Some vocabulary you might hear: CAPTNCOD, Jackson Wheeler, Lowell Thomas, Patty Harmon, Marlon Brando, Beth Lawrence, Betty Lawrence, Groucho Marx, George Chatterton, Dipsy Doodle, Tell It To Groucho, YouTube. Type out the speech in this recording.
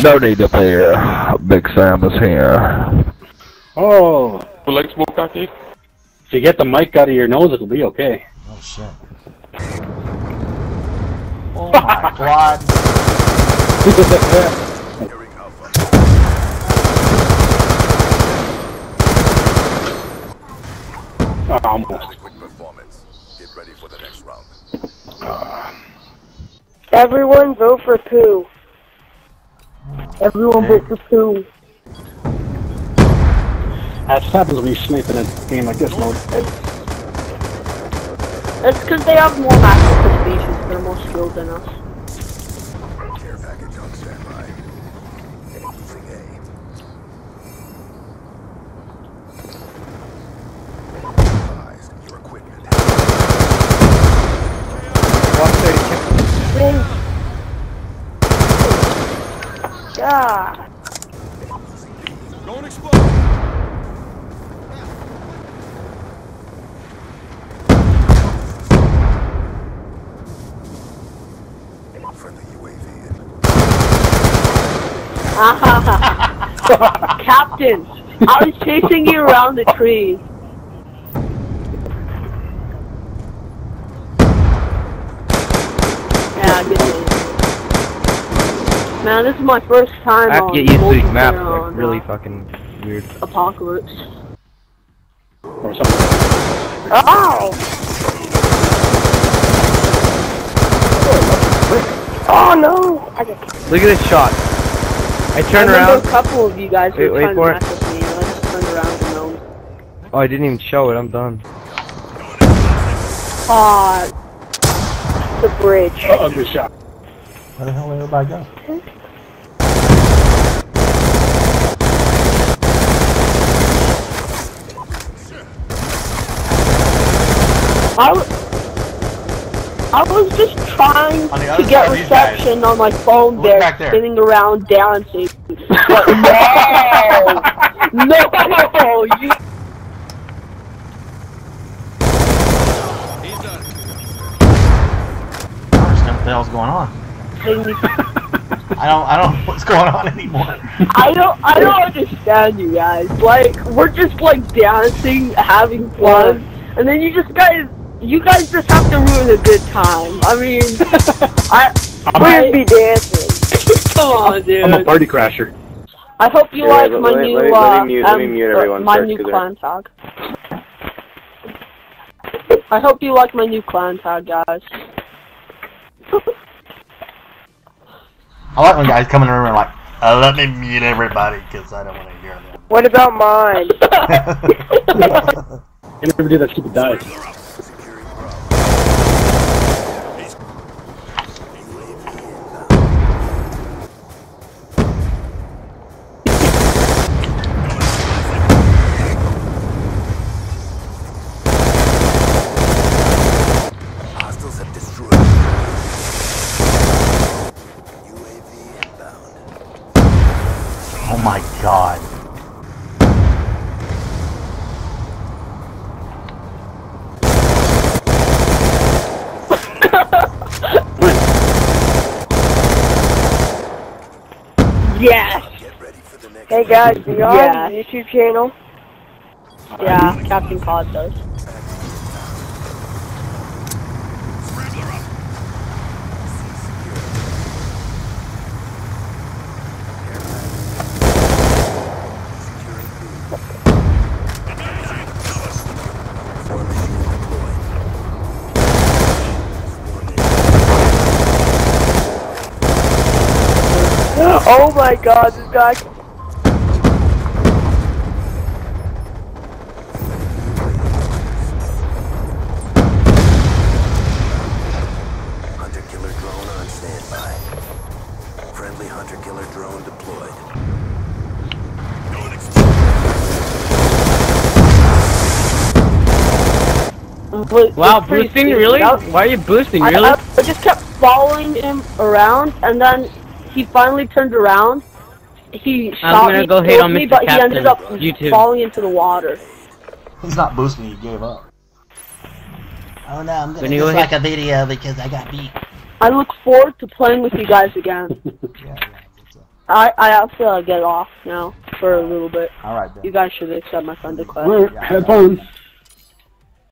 No need up here. Big Sam is here. Oh. Would like smoke out here? If you get the mic out of your nose, it'll be okay. Oh, shit. Oh, my God. Almost. Get ready for the next round. Everyone vote for Pooh. Everyone vote for Pooh. That happens when you snipe in a game like this mode. It's because they have more massive stations, they're more skilled than us. Care package on standby. Anything aid. Your equipment. God. Don't explode. Captain, I was chasing you around the trees. Yeah, good news. Man, this is my first time. I have to get used to these maps. Like, really fucking weird. Apocalypse. Or something. Oh! Oh no! I got kicked. Look at this shot. I turned around. A couple of you guys were trying to mess with me, and I just turned around and roamed. Oh, I didn't even show it. I'm done. Ah, the bridge. Oh, good shot. Where the hell did everybody go? I was just trying to get reception on my phone there, spinning around down safe. But no! No! You... What the hell's going on? I don't know what's going on anymore. I don't understand you guys. Like, we're just like dancing, having fun, and then you just guys... You guys just have to ruin a good time. I mean, we'd be dancing. Come on, dude. I'm a party crasher. I hope you like my new clan tag. I hope you like my new clan tag, guys. I like when guys come in the room and like, let me mute everybody because I don't want to hear them. What about mine? You never do that stupid dive. Oh my God. Yes. Hey guys, do y'all have a YouTube channel? Yeah, CAPTNCOD does. Oh my God, this guy. Hunter killer drone on standby. Friendly hunter killer drone deployed. Wow, boosting, really? Why are you boosting, really? I just kept following him around, and then he finally turned around, he shot me, but he ended up falling into the water. He's not boosting me, he gave up. Oh no, I'm gonna dislike a video because I got beat. I look forward to playing with you guys again. I have to get off now for a little bit. All right, then. You guys should accept my friend request. All right, have fun.